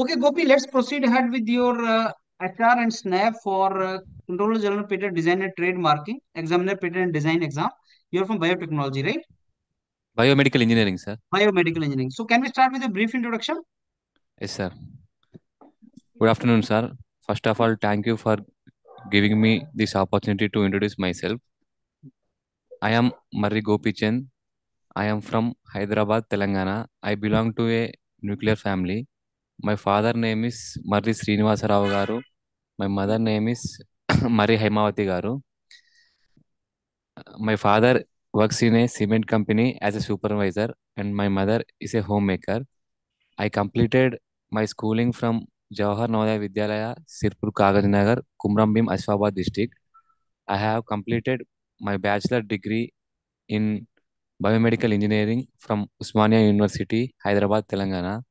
Okay, Gopi, let's proceed ahead with your HR and SNAP for Controller General Patent Design and Trademarking, Examiner Patent and Design exam. You're from Biotechnology, right? Biomedical Engineering, sir. Biomedical Engineering. So, can we start with a brief introduction? Yes, sir. Good afternoon, sir. First of all, thank you for giving me this opportunity to introduce myself. I am Marri Gopichand. I am from Hyderabad, Telangana. I belong to a nuclear family. My father name is Marri Srinivasaravagaru. My mother name is Marri Haimavati Garu. My father works in a cement company as a supervisor and my mother is a homemaker. I completed my schooling from Jawahar Navodaya Vidyalaya, Sirpur, Kaganjinnagar, Kumrambhim, Ashwabad district. I have completed my bachelor degree in Biomedical Engineering from Usmania University, Hyderabad, Telangana.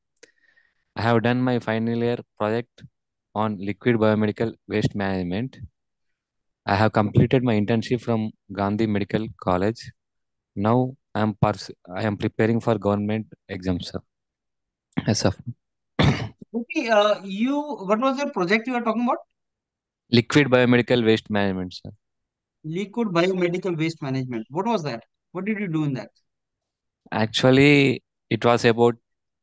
I have done my final year project on liquid biomedical waste management. I have completed my internship from Gandhi Medical College. Now I am preparing for government exams, sir. Yes, sir. Okay, what was your project you were talking about? Liquid biomedical waste management, sir. Liquid biomedical waste management. What was that? What did you do in that? Actually, it was about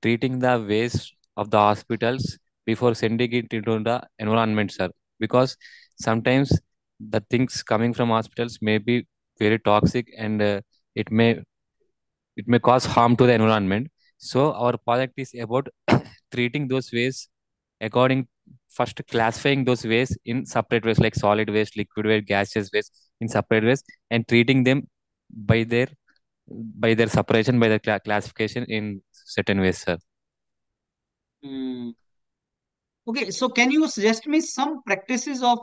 treating the waste of the hospitals before sending it into the environment, sir. Because sometimes the things coming from hospitals may be very toxic and it may cause harm to the environment. So our project is about treating those waste according, first classifying those waste in separate waste like solid waste, liquid waste, gaseous waste in separate waste and treating them by their separation, by their classification in certain ways, sir. Okay, so can you suggest me some practices of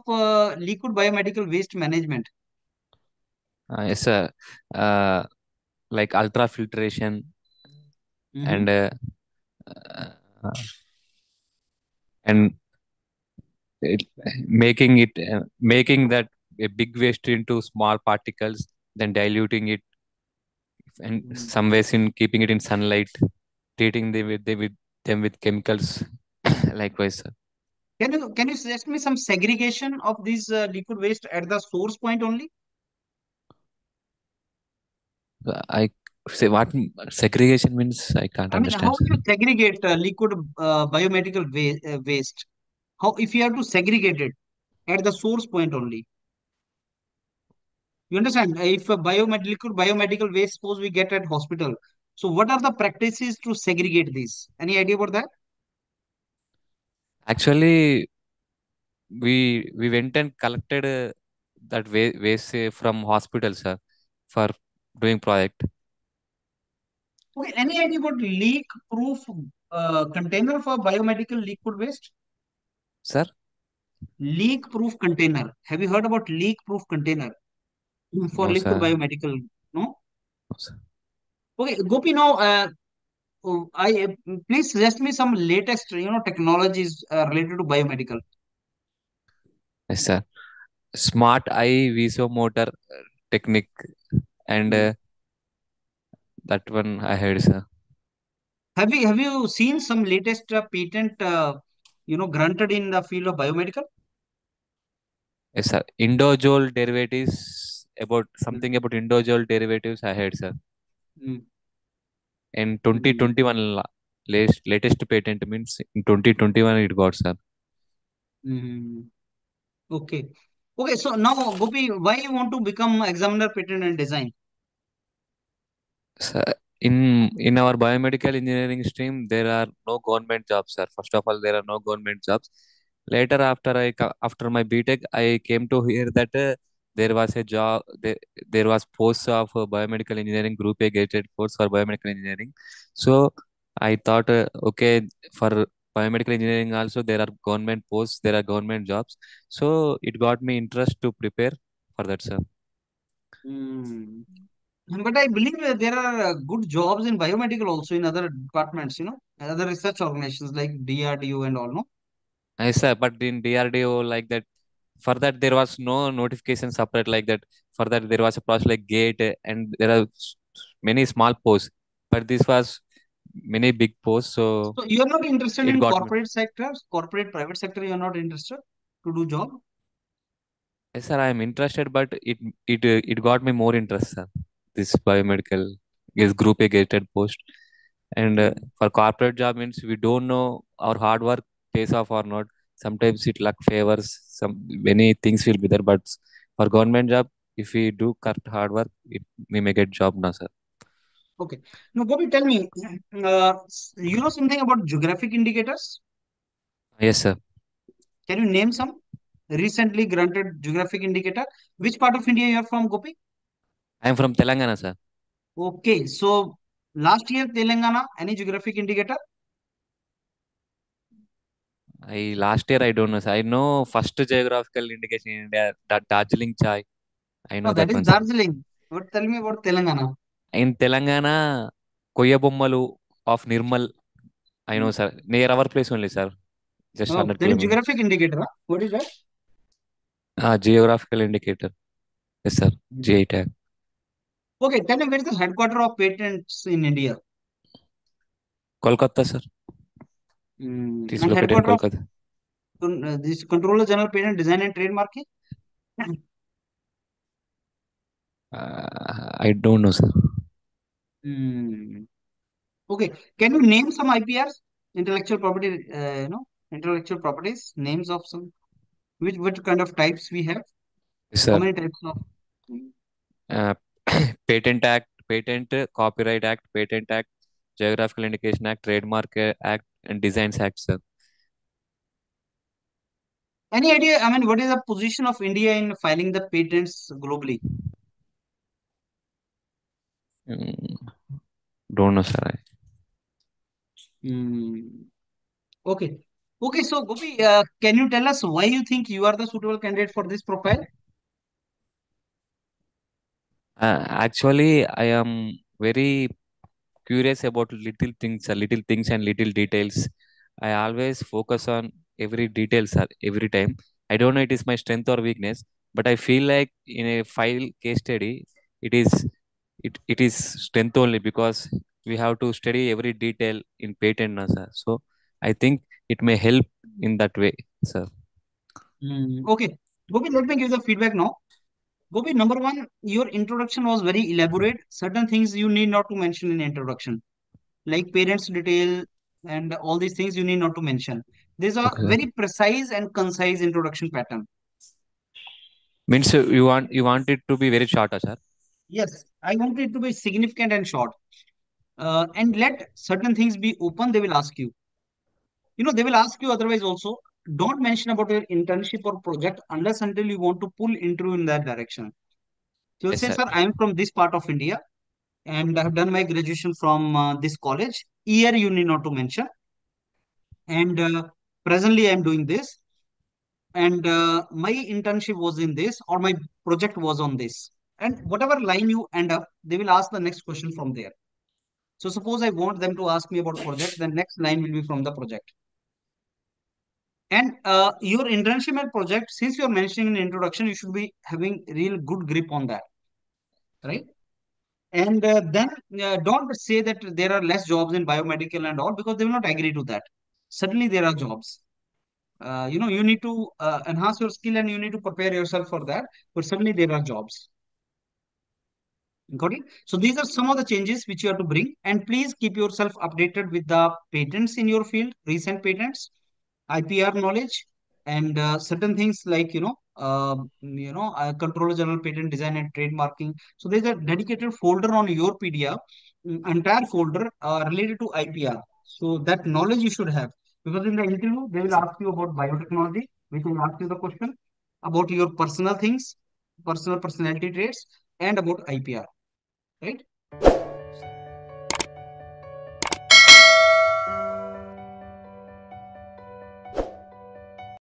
liquid biomedical waste management? Yes, sir. Like ultrafiltration, and it, making that a big waste into small particles, then diluting it, and some ways in keeping it in sunlight, treating them with chemicals. Likewise, sir. Can you suggest me some segregation of these liquid waste at the source point only? I say what segregation means. I can't understand. How do you segregate liquid biomedical waste? How if you have to segregate it at the source point only? You understand? If a biomedical waste, suppose we get at hospital. So what are the practices to segregate these? Any idea about that? Actually, we went and collected that waste from hospitals, sir, for doing project. Okay, any idea about leak-proof container for biomedical liquid waste? Sir? Leak-proof container. Have you heard about leak-proof contaner for liquid biomedical? No? No, sir. Okay, Gopi, now... please suggest me some latest, technologies related to biomedical. Yes, sir. Smart eye visomotor technique and that one I heard, sir. Have you seen some latest patent, granted in the field of biomedical? Yes, sir. Indozole derivatives about indozole derivatives I heard, sir. Mm. And 2021 latest patent means in 2021 it got, sir. Okay. Okay, so now Gopi, why you want to become examiner patent and design? Sir, in our biomedical engineering stream, there are no government jobs, sir. First of all, there are no government jobs. Later, after my B.Tech, I came to hear that there was a job, there was posts of biomedical engineering, group A gated course for biomedical engineering. So I thought, okay, for biomedical engineering also there are government posts, there are government jobs. So it got me interest to prepare for that, sir. But I believe there are good jobs in biomedical also in other departments, other research organizations like DRDO and all, no? Yes, sir, but in DRDO like that, for that, there was no notification separate like that. For that, there was a process like GATE and there are many small posts. But this was many big posts. So you are not interested in corporate sectors, corporate private sector. You are not interested to do job. Yes, sir. I am interested, but it got me more interest, sir. This biomedical is group A gated post, and for corporate job means we don't know our hard work pays off or not. Sometimes it luck favors, some many things will be there, but for government job, if we do correct hard work, we may get job now, sir. Okay. Now, Gopi, tell me, you know something about geographic indicators? Yes, sir. Can you name some recently granted geographic indicator? Which part of India you are from, Gopi? I am from Telangana, sir. Okay. So, last year, Telangana, any geographic indicator? Last year, I don't know. I know first geographical indication in India, that Darjeeling chai. I know that is Darjeeling. But tell me about Telangana. In Telangana, Koyya Bommalu of Nirmal. I know, sir. Near our place only, sir. Just 100 km. Geographic indicator. Huh? What is that? Geographical indicator. Yes, sir. GATE tag. Okay, tell me where is the headquarters of patents in India? Kolkata, sir. It is located in Kolkata. This Controller General Patent Design and Trademark? I don't know, sir. Okay. Can you name some IPRs? Intellectual property, intellectual properties, names of some, which kind of types we have? Yes, sir. How many types of? Patent Act, Patent, Copyright Act, Patent Act, Geographical Indication Act, Trademark Act, and Designs Act, sir. Any idea, I mean, what is the position of India in filing the patents globally? Don't know, sir. Okay. Okay, so Gopi, can you tell us why you think you are the suitable candidate for this profile? Actually, I am very curious about little things and little details. I always focus on every detail, sir, every time. I don't know it is my strength or weakness, but I feel like in a file case study, it is strength only because we have to study every detail in patent, sir. So I think it may help in that way, sir. Okay. Gopi, let me give the feedback now. Gopi, number one, your introduction was very elaborate. Certain things you need not to mention in introduction, like parents' detail and all these things you need not to mention. These are very precise and concise introduction pattern. Means you want it to be very short, sir? Yes, I want it to be significant and short. And let certain things be open. They will ask you. You know, they will ask you otherwise also. Don't mention about your internship or project unless until you want to pull interview in that direction. So yes, say, sir, I am from this part of India and I have done my graduation from this college. Year you need not to mention. And presently I am doing this. And my internship was in this or my project was on this. And whatever line you end up, they will ask the next question from there. So suppose I want them to ask me about project, the next line will be from the project. And your internship and project, since you're mentioning in introduction, you should be having real good grip on that, right? And then don't say that there are less jobs in biomedical and all because they will not agree to that. Certainly there are jobs. You know, you need to enhance your skill and you need to prepare yourself for that, but certainly there are jobs. Got it? So these are some of the changes which you have to bring, and please keep yourself updated with the patents in your field, recent patents, IPR knowledge, and certain things like, Controller General Patent Design and Trademarking. So there's a dedicated folder on your PDF, entire folder related to IPR. So that knowledge you should have, because in the interview, they will ask you about biotechnology, which will ask you the question about your personal things, personal personality traits, and about IPR, right?